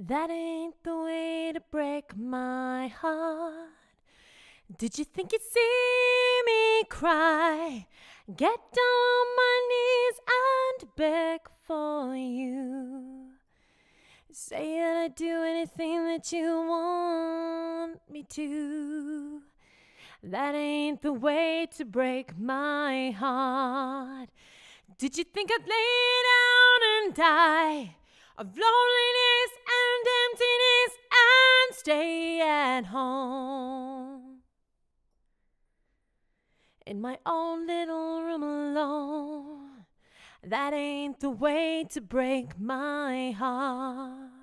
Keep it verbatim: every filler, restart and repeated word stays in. That ain't the way to break my heart. Did you think you'd see me cry? Get down on my knees and beg for you. Say that I'd do anything that you want me to. That ain't the way to break my heart. Did you think I'd lay down and die of loneliness and emptiness and stay at home in my own little room alone? That ain't the way to break my heart.